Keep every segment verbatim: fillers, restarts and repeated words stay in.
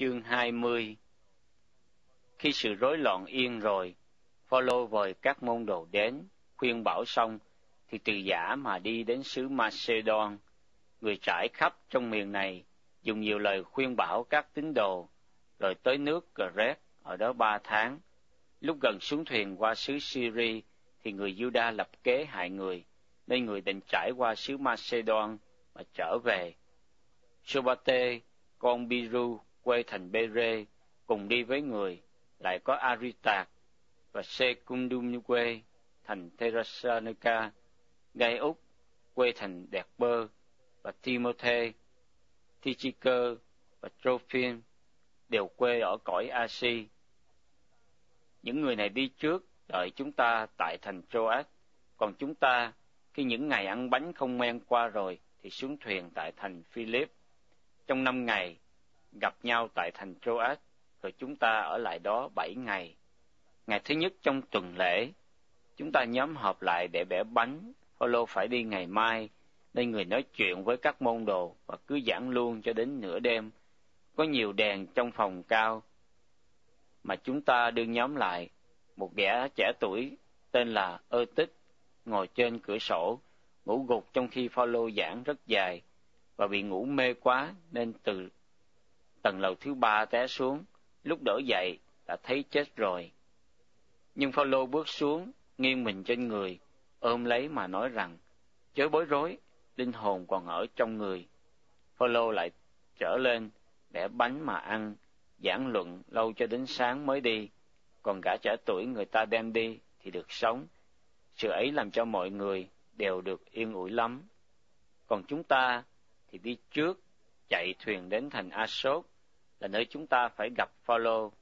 chương hai mươi. Khi sự rối loạn yên rồi, Phao-lô vời các môn đồ đến, khuyên bảo xong, thì từ giả mà đi đến xứ Macedon, người trải khắp trong miền này, dùng nhiều lời khuyên bảo các tín đồ, rồi tới nước Gờ-réc, ở đó ba tháng. Lúc gần xuống thuyền qua xứ Syria, thì người Giu-đa lập kế hại người, nên người định trải qua xứ Macedon mà trở về. Sô-ba-te, con Biru, quê thành Berê, cùng đi với người, lại có Arita và Sekundum quê thành Therasa Nica, Gayus quê thành Decker và Timotei, Tichikơ và Trofim đều quê ở cõi Asi. Những người này đi trước đợi chúng ta tại thành Troas, còn chúng ta khi những ngày ăn bánh không men qua rồi thì xuống thuyền tại thành Philip. Trong năm ngày gặp nhau tại thành Troas, rồi chúng ta ở lại đó bảy ngày. Ngày thứ nhất trong tuần lễ, chúng ta nhóm họp lại để bẻ bánh. Phao-lô phải đi ngày mai, nên người nói chuyện với các môn đồ và cứ giảng luôn cho đến nửa đêm. Có nhiều đèn trong phòng cao mà chúng ta đương nhóm lại. Một gã trẻ tuổi tên là Ơ Tích ngồi trên cửa sổ, ngủ gục trong khi Phao-lô giảng rất dài, và bị ngủ mê quá nên từ tầng lầu thứ ba té xuống. Lúc đỡ dậy đã thấy chết rồi. Nhưng Phao-lô bước xuống, nghiêng mình trên người, ôm lấy mà nói rằng: chớ bối rối, linh hồn còn ở trong người. Phao-lô lại trở lên, bẻ bánh mà ăn, giảng luận lâu cho đến sáng mới đi. Còn gã trẻ tuổi người ta đem đi thì được sống. Sự ấy làm cho mọi người đều được yên ủi lắm. Còn chúng ta thì đi trước, chạy thuyền đến thành A-sốt, là nơi chúng ta phải gặp Phao-lô.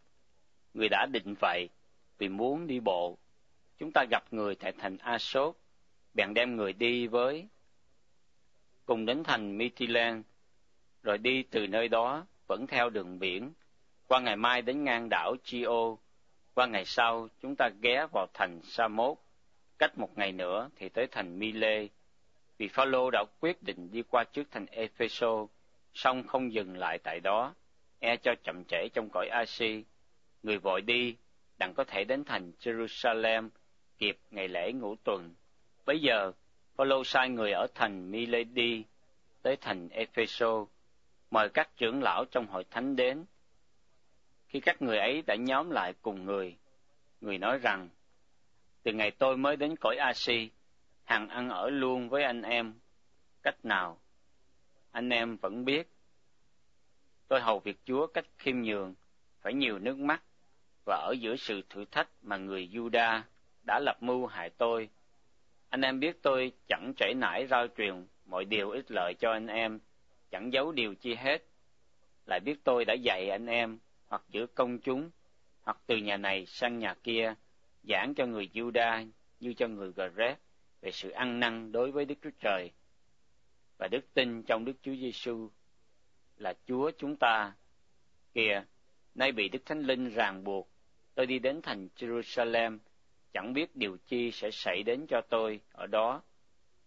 Người đã định vậy, vì muốn đi bộ. Chúng ta gặp người tại thành A-sốt, bèn đem người đi với. Cùng đến thành My-ti-len, rồi đi từ nơi đó, vẫn theo đường biển. Qua ngày mai đến ngang đảo Chi-ô, qua ngày sau chúng ta ghé vào thành Sa-mốt, cách một ngày nữa thì tới thành Milê. Vì Phao-lô đã quyết định đi qua trước thành E-phê-xô, song không dừng lại tại đó, e cho chậm trễ trong cõi Asi. Người vội đi, đặng có thể đến thành Jerusalem kịp ngày lễ ngũ tuần. Bấy giờ, Phao-lô sai người ở thành Milady tới thành E-phê-xô, mời các trưởng lão trong hội thánh đến. Khi các người ấy đã nhóm lại cùng người, người nói rằng: từ ngày tôi mới đến cõi Asi, hằng ăn ở luôn với anh em. Cách nào anh em vẫn biết. Tôi hầu việc Chúa cách khiêm nhường, phải nhiều nước mắt, và ở giữa sự thử thách mà người Giu-đa đã lập mưu hại tôi. Anh em biết tôi chẳng trễ nải rao truyền mọi điều ích lợi cho anh em, chẳng giấu điều chi hết. Lại biết tôi đã dạy anh em, hoặc giữa công chúng, hoặc từ nhà này sang nhà kia, giảng cho người Giu-đa như cho người Gờ-réc về sự ăn năn đối với Đức Chúa Trời và đức tin trong Đức Chúa Giê-xu là Chúa chúng ta. Kìa, nay bị Đức Thánh Linh ràng buộc, tôi đi đến thành Jerusalem, chẳng biết điều chi sẽ xảy đến cho tôi ở đó.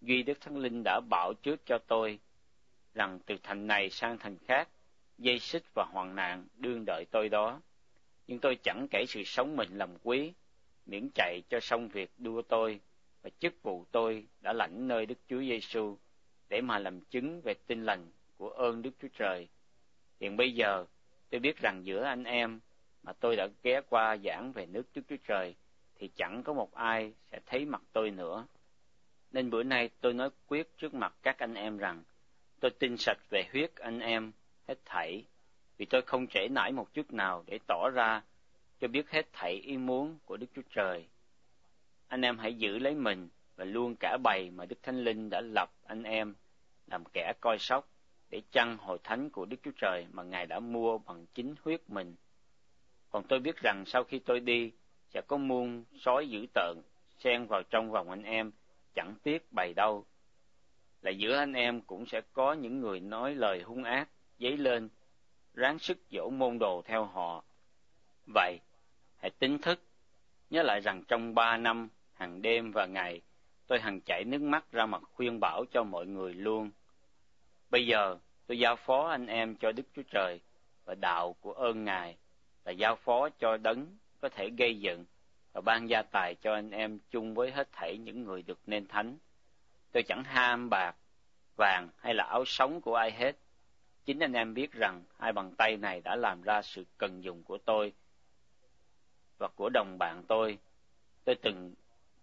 Duy Đức Thánh Linh đã bảo trước cho tôi rằng từ thành này sang thành khác, dây xích và hoạn nạn đương đợi tôi đó. Nhưng tôi chẳng kể sự sống mình làm quý, miễn chạy cho xong việc đua tôi và chức vụ tôi đã lãnh nơi Đức Chúa Giê-xu, để mà làm chứng về tin lành của ơn Đức Chúa Trời. Hiện bây giờ tôi biết rằng giữa anh em mà tôi đã ghé qua giảng về nước Đức Chúa Trời thì chẳng có một ai sẽ thấy mặt tôi nữa. Nên bữa nay tôi nói quyết trước mặt các anh em rằng tôi tin sạch về huyết anh em hết thảy, vì tôi không trễ nải một chút nào để tỏ ra cho biết hết thảy ý muốn của Đức Chúa Trời. Anh em hãy giữ lấy mình và luôn cả bày mà Đức Thánh Linh đã lập anh em làm kẻ coi sóc, để chăn hội thánh của Đức Chúa Trời mà Ngài đã mua bằng chính huyết mình. Còn tôi biết rằng sau khi tôi đi, sẽ có muôn sói dữ tợn xen vào trong vòng anh em, chẳng tiếc bày đâu. Là giữa anh em cũng sẽ có những người nói lời hung ác, dấy lên, ráng sức dỗ môn đồ theo họ. Vậy, hãy tỉnh thức, nhớ lại rằng trong ba năm, hằng đêm và ngày, tôi hằng chảy nước mắt ra mặt khuyên bảo cho mọi người luôn. Bây giờ, tôi giao phó anh em cho Đức Chúa Trời, và đạo của ơn Ngài là giao phó cho đấng có thể gây dựng và ban gia tài cho anh em chung với hết thảy những người được nên thánh. Tôi chẳng ham bạc, vàng hay là áo sống của ai hết. Chính anh em biết rằng hai bàn tay này đã làm ra sự cần dùng của tôi và của đồng bạn tôi. Tôi từng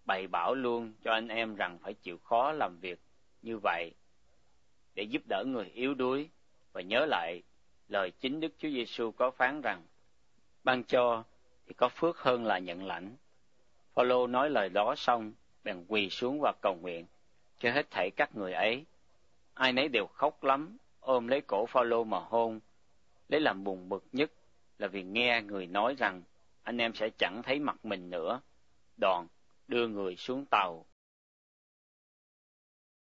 bày bảo luôn cho anh em rằng phải chịu khó làm việc như vậy để giúp đỡ người yếu đuối, và nhớ lại lời chính Đức Chúa Giê-xu có phán rằng ban cho thì có phước hơn là nhận lãnh. Phao-lô nói lời đó xong bèn quỳ xuống và cầu nguyện cho hết thảy các người ấy. Ai nấy đều khóc lắm, ôm lấy cổ Phao-lô mà hôn. Lấy làm buồn bực nhất là vì nghe người nói rằng anh em sẽ chẳng thấy mặt mình nữa. Đoạn đưa người xuống tàu